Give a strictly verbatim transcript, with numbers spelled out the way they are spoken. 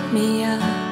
pick me up.